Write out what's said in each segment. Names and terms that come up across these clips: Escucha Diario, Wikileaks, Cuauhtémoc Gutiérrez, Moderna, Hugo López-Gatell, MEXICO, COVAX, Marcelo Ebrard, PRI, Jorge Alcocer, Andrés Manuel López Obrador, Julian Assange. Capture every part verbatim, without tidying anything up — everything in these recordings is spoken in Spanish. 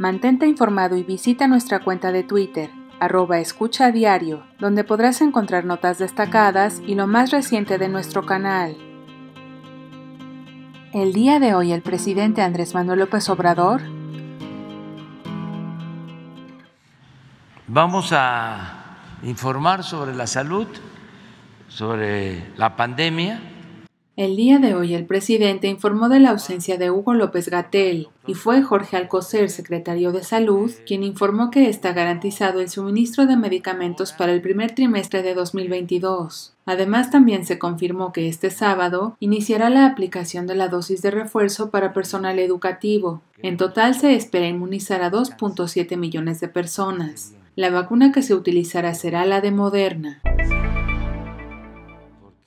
Mantente informado y visita nuestra cuenta de Twitter, arroba Escucha Diario, donde podrás encontrar notas destacadas y lo más reciente de nuestro canal. El día de hoy, el presidente Andrés Manuel López Obrador. Vamos a informar sobre la salud, sobre la pandemia. El día de hoy, el presidente informó de la ausencia de Hugo López-Gatell y fue Jorge Alcocer, secretario de Salud, quien informó que está garantizado el suministro de medicamentos para el primer trimestre de dos mil veintidós. Además, también se confirmó que este sábado iniciará la aplicación de la dosis de refuerzo para personal educativo. En total, se espera inmunizar a dos punto siete millones de personas. La vacuna que se utilizará será la de Moderna.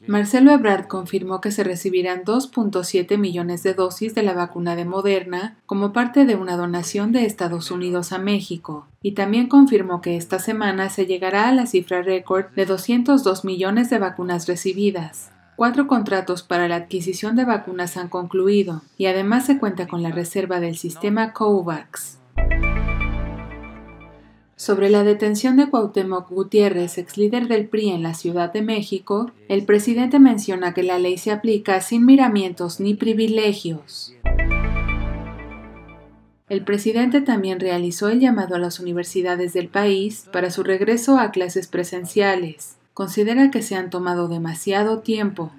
Marcelo Ebrard confirmó que se recibirán dos punto siete millones de dosis de la vacuna de Moderna como parte de una donación de Estados Unidos a México, y también confirmó que esta semana se llegará a la cifra récord de doscientos dos millones de vacunas recibidas. Cuatro contratos para la adquisición de vacunas han concluido, y además se cuenta con la reserva del sistema COVAX. Sobre la detención de Cuauhtémoc Gutiérrez, ex líder del P R I en la Ciudad de México, el presidente menciona que la ley se aplica sin miramientos ni privilegios. El presidente también realizó el llamado a las universidades del país para su regreso a clases presenciales. Considera que se han tomado demasiado tiempo.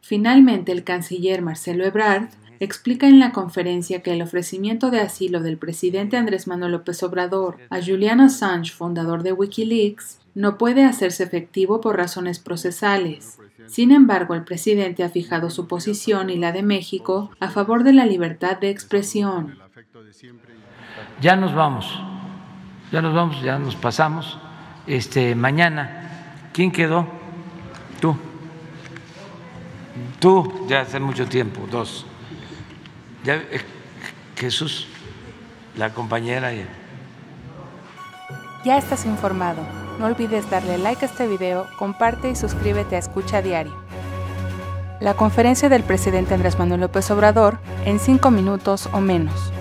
Finalmente, el canciller Marcelo Ebrard explica en la conferencia que el ofrecimiento de asilo del presidente Andrés Manuel López Obrador a Julian Assange, fundador de Wikileaks, no puede hacerse efectivo por razones procesales. Sin embargo, el presidente ha fijado su posición y la de México a favor de la libertad de expresión. Ya nos vamos, ya nos vamos, ya nos pasamos. Este, mañana, ¿quién quedó? Tú. Tú, ya hace mucho tiempo, dos. Ya, eh, Jesús, la compañera. Ya. ya estás informado. No olvides darle like a este video, comparte y suscríbete a Escucha Diario. La conferencia del presidente Andrés Manuel López Obrador en cinco minutos o menos.